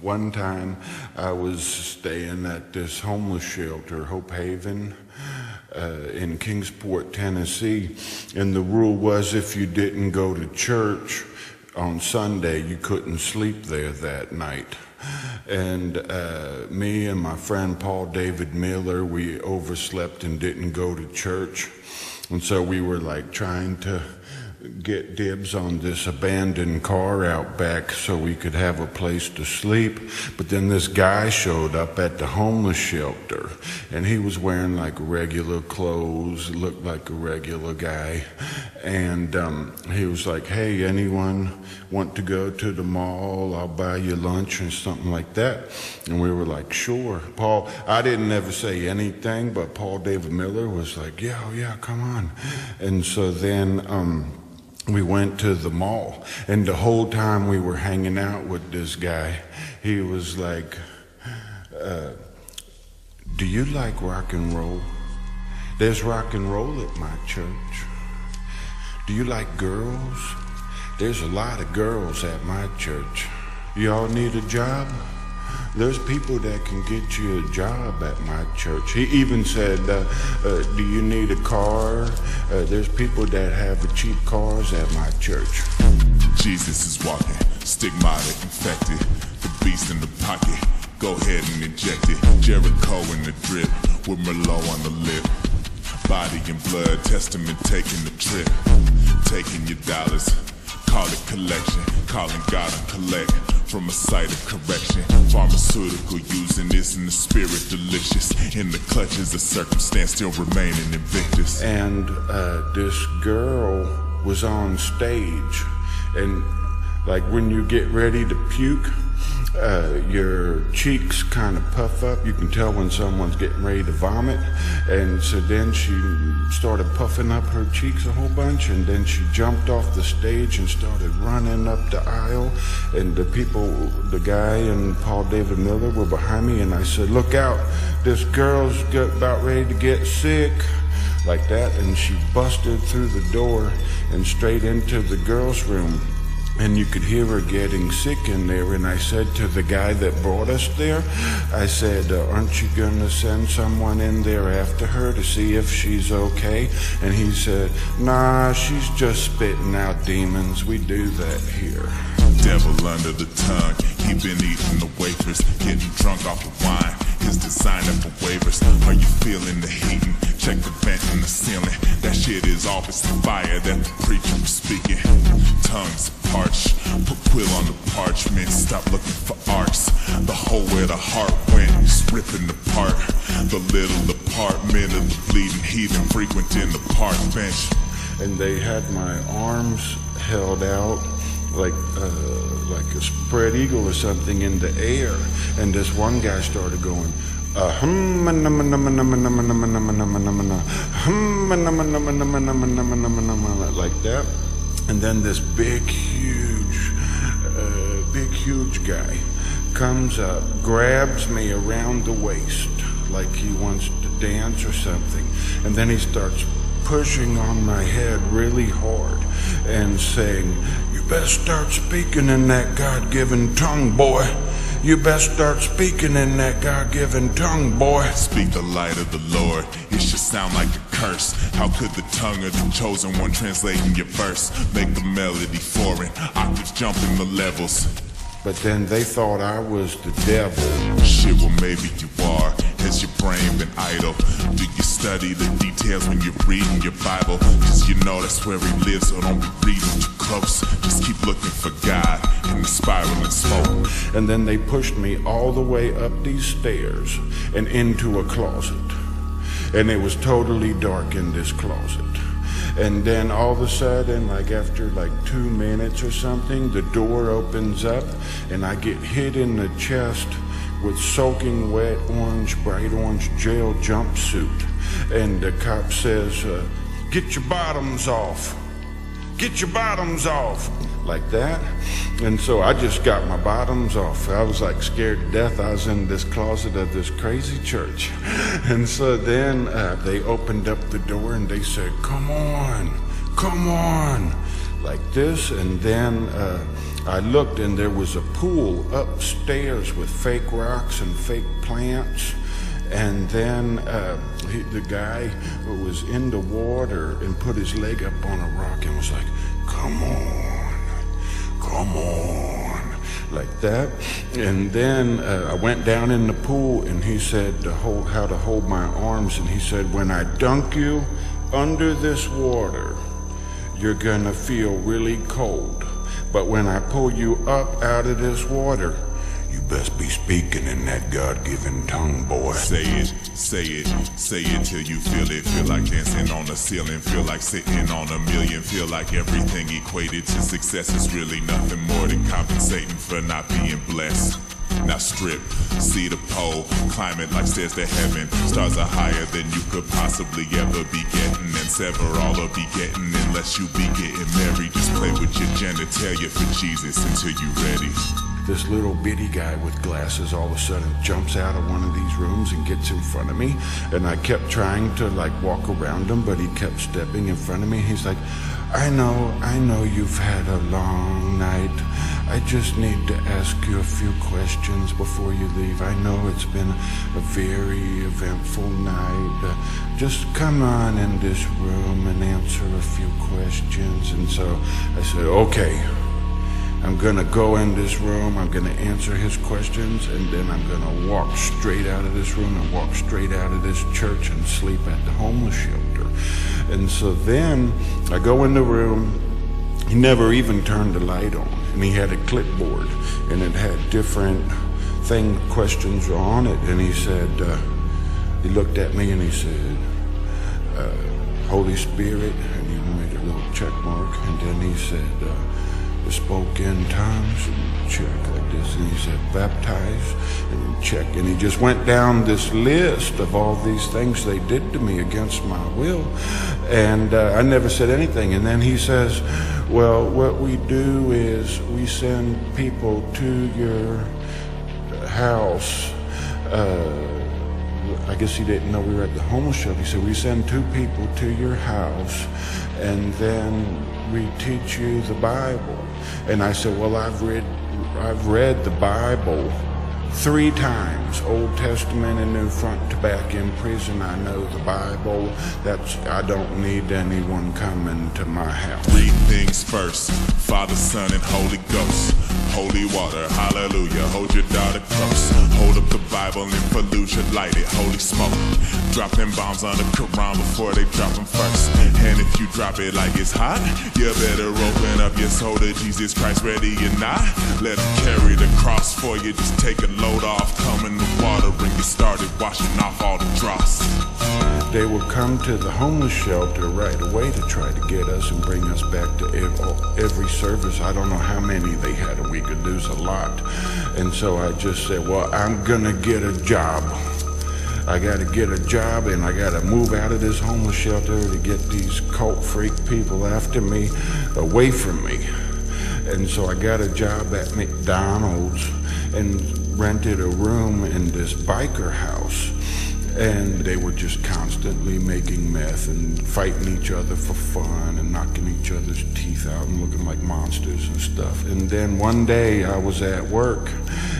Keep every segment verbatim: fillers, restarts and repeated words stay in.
One time I was staying at this homeless shelter, Hope Haven, uh, in Kingsport, Tennessee, and the rule was if you didn't go to church on Sunday, you couldn't sleep there that night. And uh, me and my friend Paul David Miller, we overslept and didn't go to church. And so we were like trying to get dibs on this abandoned car out back so we could have a place to sleep. But then this guy showed up at the homeless shelter, and he was wearing like regular clothes, looked like a regular guy. And um, he was like, hey, anyone want to go to the mall? I'll buy you lunch or something like that. And we were like, sure. Paul, I didn't ever say anything, but Paul David Miller was like, yeah, oh yeah, come on. And so then um, we went to the mall, and the whole time we were hanging out with this guy, he was like, uh, do you like rock and roll? There's rock and roll at my church. Do you like girls? There's a lot of girls at my church. Y'all need a job? There's people that can get you a job at my church. He even said, uh, uh, do you need a car? Uh, there's people that have cheap cars at my church. Jesus is walking, stigmatic, infected. The beast in the pocket, go ahead and inject it. Jericho in the drip, with Merlot on the lip. Body and blood, testament taking the trip. Taking your dollars, call it collection. Calling God and collect. From a site of correction, pharmaceutical using this in the spirit delicious. In the clutches of circumstance, still remaining invictus. And uh, this girl was on stage, and like when you get ready to puke, uh, your cheeks kind of puff up. You can tell when someone's getting ready to vomit. And so then she started puffing up her cheeks a whole bunch, and then she jumped off the stage and started running up the aisle. And the people, the guy and Paul David Miller were behind me, and I said, look out, this girl's about ready to get sick, like that. And she busted through the door and straight into the girls' room. And you could hear her getting sick in there. And I said to the guy that brought us there, I said, uh, aren't you gonna send someone in there after her to see if she's okay? And he said, nah, she's just spitting out demons. We do that here. Devil under the tongue, he been eating the wafers, getting drunk off the wine, his design up for waivers. Are you feeling the heating? Check the vent in the ceiling. That shit is off, it's the fire that the preacher was speaking. Tongues parched, put quill on the parchment. Stop looking for arcs. The hole where the heart went is ripping apart. The little apartment of the bleeding heathen frequenting the park bench. And they had my arms held out like uh, like a spread eagle or something in the air. And this one guy started going, uh, hum na na na na na na na na na, like that. And then this big, huge, uh, big, huge guy comes up, grabs me around the waist like he wants to dance or something. And then he starts pushing on my head really hard and saying, you better start speaking in that God-given tongue, boy. You best start speaking in that God-given tongue, boy. Speak the light of the Lord. It should sound like a curse. How could the tongue of the chosen one translating your verse make the melody foreign? Octaves jumping the levels. But then they thought I was the devil. Shit, well maybe you are. Has your brain been idle? Do you study the details when you're reading your Bible? Cause you know that's where he lives, so don't be reading too close. Just keep looking for God in the spiraling smoke. And then they pushed me all the way up these stairs and into a closet. And it was totally dark in this closet. And then all of a sudden, like after like two minutes or something, the door opens up and I get hit in the chest with soaking wet orange, bright orange jail jumpsuit. And the cop says, uh, get your bottoms off, get your bottoms off, like that. And so I just got my bottoms off. I was like scared to death. I was in this closet of this crazy church. And so then uh, they opened up the door and they said, come on, come on, like this. And then uh, I looked and there was a pool upstairs with fake rocks and fake plants. And then uh, he, the guy was in the water and put his leg up on a rock and was like, come on, come on, like that. And then uh, I went down in the pool and he said to hold, how to hold my arms. And he said, when I dunk you under this water, you're going to feel really cold. But when I pull you up out of this water, you best be speaking in that God-given tongue, boy. Say it, say it, say it till you feel it. Feel like dancing on the ceiling. Feel like sitting on a million. Feel like everything equated to success is really nothing more than compensating for not being blessed. Now strip, see the pole, climb it like stairs to heaven. Stars are higher than you could possibly ever be getting, and sever all of be getting unless you be getting married. Just play with your genitalia for Jesus until you ready. This little bitty guy with glasses all of a sudden jumps out of one of these rooms and gets in front of me, and I kept trying to like walk around him, but he kept stepping in front of me. He's like, I know, I know you've had a long night. I just need to ask you a few questions before you leave. I know it's been a very eventful night. Uh, just come on in this room and answer a few questions. And so I said, okay, I'm gonna go in this room, I'm gonna answer his questions, and then I'm gonna walk straight out of this room and walk straight out of this church and sleep at the homeless shelter. And so then I go in the room. He never even turned the light on, and he had a clipboard, and it had different thing questions on it. And he said, uh, he looked at me and he said, uh, Holy Spirit, and he made a little check mark, and then he said, uh, spoke in tongues, and check like this, and he said baptize, and check, and he just went down this list of all these things they did to me against my will, and uh, I never said anything. And then he says, well, what we do is we send people to your house. uh, I guess he didn't know we were at the homeless shelter. He said, we send two people to your house, and then we teach you the Bible. And I said, well, I've read I've read the Bible three times, Old Testament and then front to back in prison. I know the Bible. That's, I don't need anyone coming to my house. Three things first: Father, Son, and Holy Ghost. Holy water, hallelujah, hold your daughter close. Hold up the Bible and Fallujah, light it, holy smoke. Drop them bombs on the Quran before they drop them first. And if you drop it like it's hot, you better open up your soul to Jesus Christ, ready or not. Let him carry the cross for you, just take a load off. Come in the water and get started washing off all the dross. They would come to the homeless shelter right away to try to get us and bring us back to every service. I don't know how many they had a week. We could lose a lot. And so I just said, well, I'm gonna get a job. I gotta get a job, and I gotta move out of this homeless shelter to get these cult freak people after me away from me. And so I got a job at McDonald's and rented a room in this biker house. And they were just constantly making meth and fighting each other for fun and knocking each other's teeth out and looking like monsters and stuff. And then one day I was at work,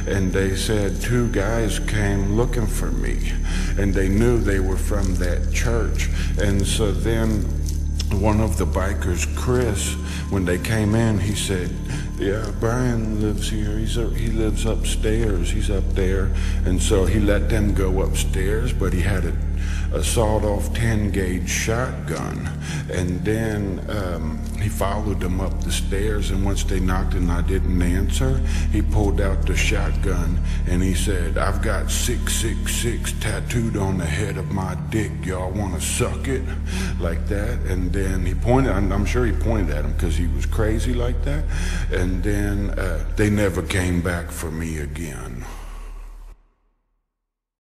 and they said two guys came looking for me, and they knew they were from that church. And so then one of the bikers, Chris, when they came in, he said, yeah, Brian lives here. He's a, he lives upstairs. He's up there. And so he let them go upstairs, but he had a, a sawed-off ten gauge shotgun. And then um, he followed them up the stairs, and once they knocked and I didn't answer, he pulled out the shotgun, and he said, I've got six six six tattooed on the head of my dick. Y'all want to suck it? Like that. And then he pointed, I'm, I'm sure he pointed at him because he was crazy like that. And then uh, they never came back for me again.